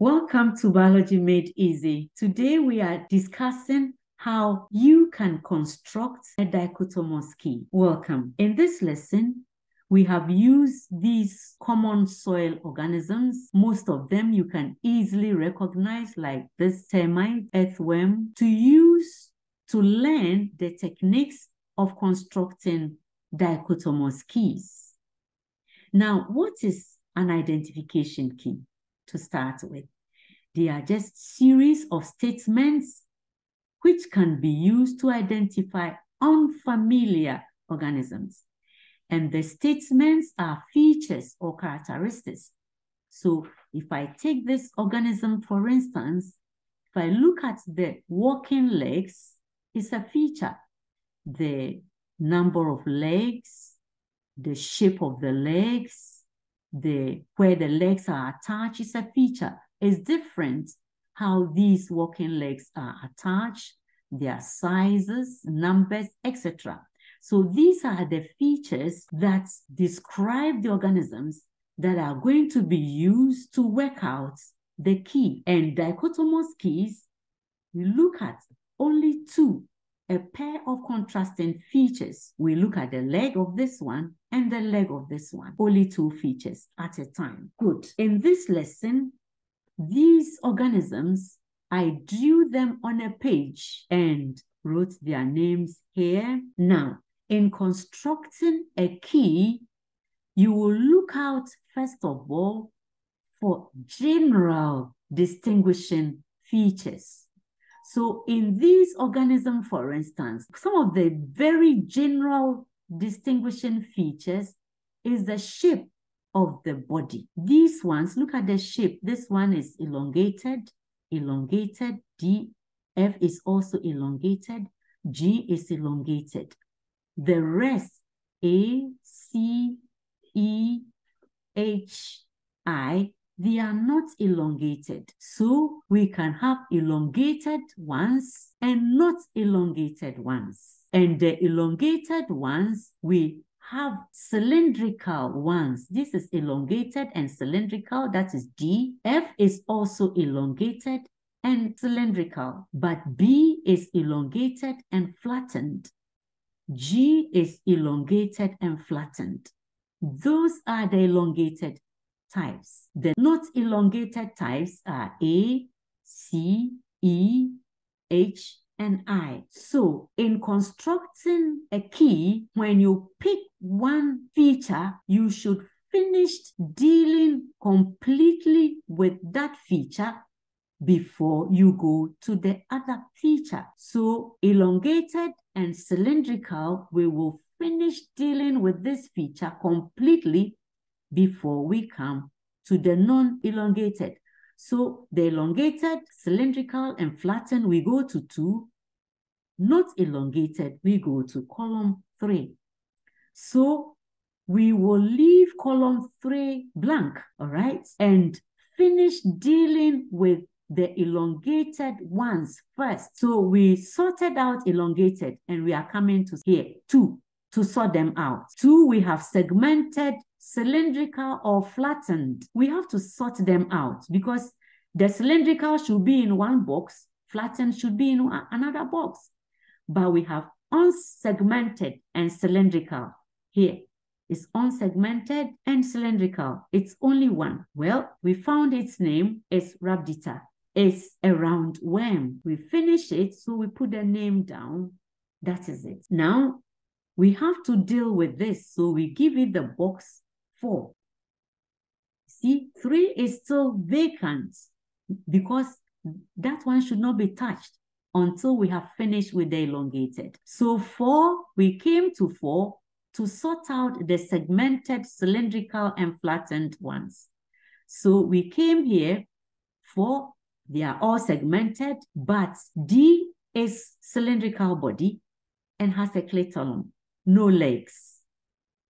Welcome to Biology Made Easy. Today we are discussing how you can construct a dichotomous key. Welcome. In this lesson, we have used these common soil organisms. Most of them you can easily recognize, like this termite, earthworm, to use to learn the techniques of constructing dichotomous keys. Now, what is an identification key to start with? They are just series of statements which can be used to identify unfamiliar organisms. And the statements are features or characteristics. So if I take this organism, for instance, if I look at the walking legs, it's a feature. The number of legs, the shape of the legs, where the legs are attached is a feature. It's different how these walking legs are attached, their sizes, numbers, etc. So these are the features that describe the organisms that are going to be used to work out the key. And dichotomous keys, we look at only two, a pair of contrasting features. We look at the leg of this one and the leg of this one, only two features at a time. Good. In this lesson, these organisms, I drew them on a page and wrote their names here. Now, in constructing a key, you will look out, first of all, for general distinguishing features. So in these organisms, for instance, some of the very general distinguishing features is the shape of the body. These ones, look at the shape. This one is elongated, elongated. D, F is also elongated. G is elongated. The rest, A, C, E, H, I, they are not elongated. So we can have elongated ones and not elongated ones. And the elongated ones, we have cylindrical ones. This is elongated and cylindrical. That is D. F is also elongated and cylindrical. But B is elongated and flattened. G is elongated and flattened. Those are the elongated types. The not elongated types are A, C, E, H, and I. So in constructing a key, when you pick one feature, you should finish dealing completely with that feature before you go to the other feature. So elongated and cylindrical, we will finish dealing with this feature completely before we come to the non-elongated. So the elongated, cylindrical, and flattened, we go to 2. Not elongated, we go to column 3. So we will leave column 3 blank, all right? And finish dealing with the elongated ones first. So we sorted out elongated, and we are coming to here, 2, to sort them out. 2, we have segmented, cylindrical or flattened. We have to sort them out because the cylindrical should be in one box, flattened should be in another box. But we have unsegmented and cylindrical. Here is unsegmented and cylindrical. It's only one. Well, we found its name is Rhabditis. It's a round worm. We finish it, so we put the name down. That is it. Now, we have to deal with this, so we give it the box 4. See, 3 is still vacant because that one should not be touched until we have finished with the elongated. So 4, we came to 4 to sort out the segmented, cylindrical, and flattened ones. So we came here, 4, they are all segmented, but D is cylindrical body and has a clitoris, no legs.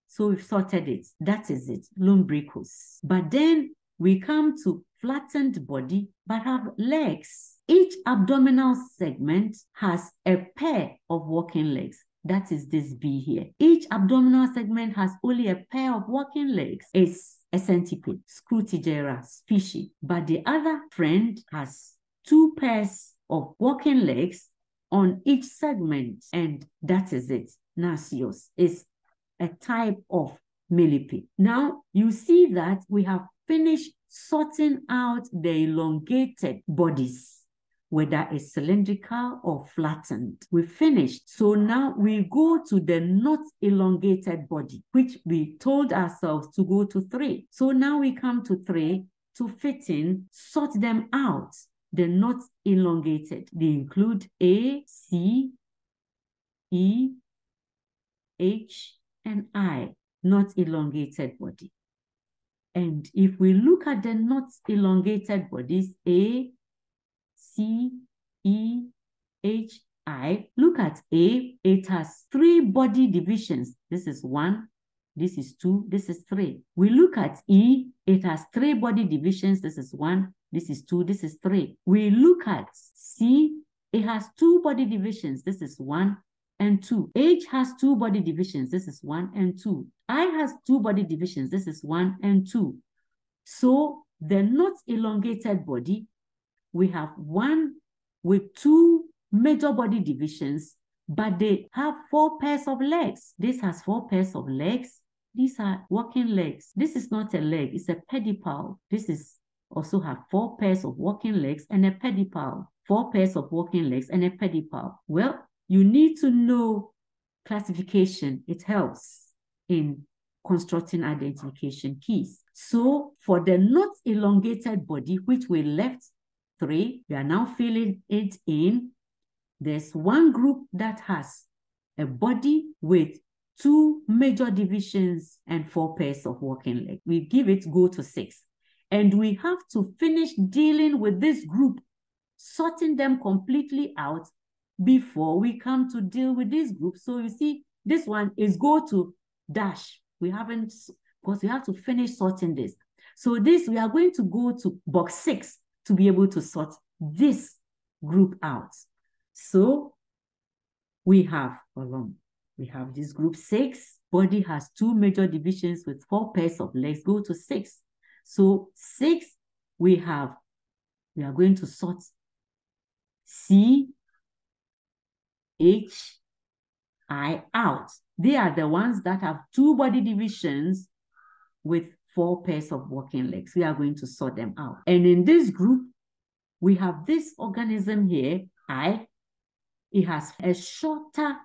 So we've sorted it. That is it, Lumbricus. But then we come to flattened body, but have legs. Each abdominal segment has a pair of walking legs. that is this B here. Each abdominal segment has only a pair of walking legs. It's a centipede, Scutigeria species. But the other friend has two pairs of walking legs on each segment, and that is it. Narcius is a type of millipede. Now, you see that we have finished sorting out the elongated bodies, whether it's cylindrical or flattened. We finished. So now we go to the not elongated body, which we told ourselves to go to 3. So now we come to 3 to fit in, sort them out, the not elongated. They include A, C, E, H, and I, not elongated body. And if we look at the not elongated bodies, A, C, E, H, I, look at A, it has 3 body divisions. This is 1, this is 2, this is 3. We look at E, it has 3 body divisions. This is 1, this is 2, this is 3. We look at C, it has 2 body divisions. This is 1 and 2. H has 2 body divisions. This is 1 and 2. I has 2 body divisions. This is 1 and 2. So the not elongated body, we have 1 with 2 major body divisions, but they have 4 pairs of legs. This has 4 pairs of legs. These are walking legs. This is not a leg, it's a pedipalp. This is also have 4 pairs of walking legs and a pedipalp. 4 pairs of walking legs and a pedipalp. Well, you need to know classification. It helps in constructing identification keys. So for the not elongated body, which we left 3, we are now filling it in. There's 1 group that has a body with 2 major divisions and 4 pairs of walking legs. We give it go to 6. And we have to finish dealing with this group, sorting them completely out before we come to deal with this group. So you see, this one is go to dash. We haven't, because we have to finish sorting this. So this, we are going to go to box 6. To be able to sort this group out. So we have column. We have this group 6. Body has 2 major divisions with 4 pairs of legs. Go to 6. So 6, we are going to sort C, H, I out. They are the ones that have 2 body divisions with 4 pairs of walking legs. We are going to sort them out. And in this group, we have this organism here, I. It has a shorter,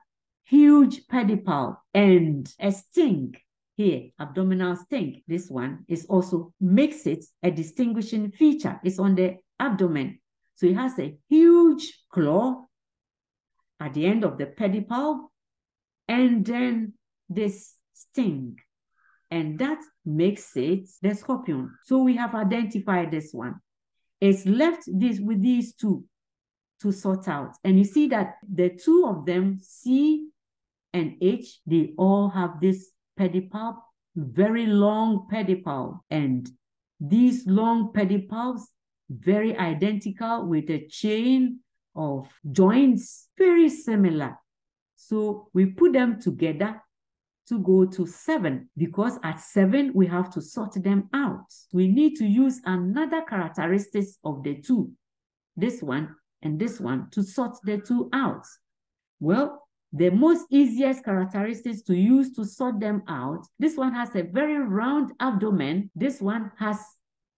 huge pedipalp and a sting here, abdominal sting. This one is also makes it a distinguishing feature. It's on the abdomen. So it has a huge claw at the end of the pedipalp and then this sting. And that makes it the scorpion. So we have identified this one. It's left this with these 2 to sort out. And you see that the 2 of them, C and H, they all have this pedipalp, very long pedipalp. And these long pedipalps, very identical with a chain of joints, very similar. So we put them together to go to 7, because at 7, we have to sort them out. We need to use another characteristics of the 2, this one and this one, to sort the 2 out. Well, the most easiest characteristics to use to sort them out, this one has a very round abdomen. This one has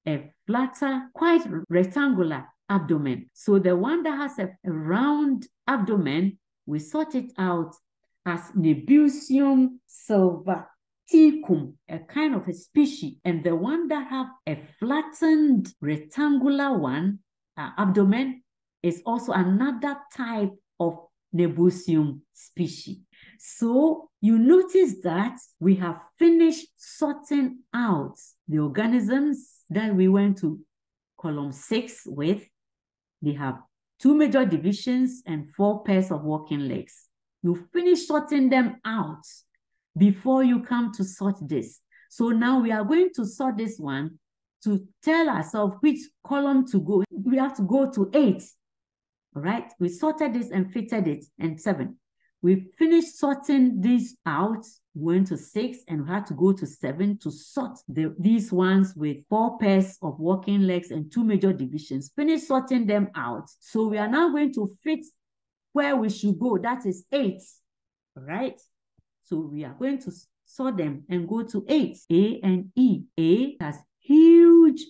a flatter, quite rectangular abdomen. So the one that has a round abdomen, we sort it out as Nebusium silvaticum, a kind of a species, and the one that have a flattened rectangular one, abdomen, is also another type of Nebusium species. So you notice that we have finished sorting out the organisms that we went to column 6 with. They have 2 major divisions and 4 pairs of walking legs. You finish sorting them out before you come to sort this. So now we are going to sort this one to tell ourselves which column to go. We have to go to 8. All right, we sorted this and fitted it and 7. We finished sorting these out, went to 6, and we had to go to 7 to sort these ones with 4 pairs of walking legs and 2 major divisions. Finished sorting them out. So we are now going to fit where we should go. That is 8, all right? So we are going to sort them and go to 8, A and E. A has huge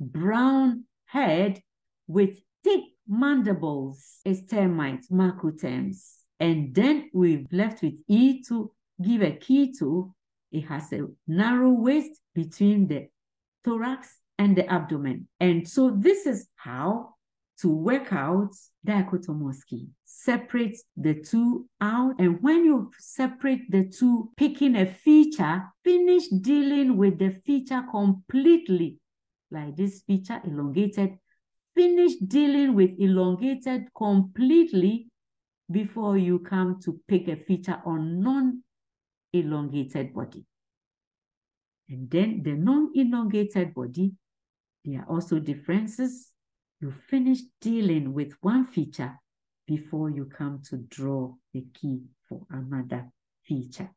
brown head with thick mandibles, is termites, macroterms. And then we've left with E to give a key to. It has a narrow waist between the thorax and the abdomen. And so this is how to work out dichotomous key. Separate the two out. And when you separate the two, picking a feature, finish dealing with the feature completely. Like this feature, elongated. Finish dealing with elongated completely before you come to pick a feature on non-elongated body. And then the non-elongated body, there are also differences. You finish dealing with one feature before you come to draw the key for another feature.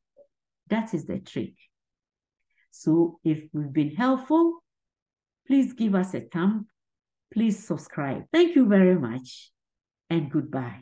That is the trick. So if we've been helpful, please give us a thumb. Please subscribe. Thank you very much, and goodbye.